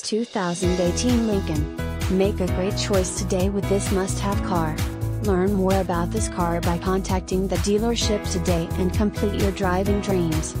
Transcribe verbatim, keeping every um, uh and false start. two thousand eighteen Lincoln. Make a great choice today with this must-have car. Learn more about this car by contacting the dealership today and complete your driving dreams.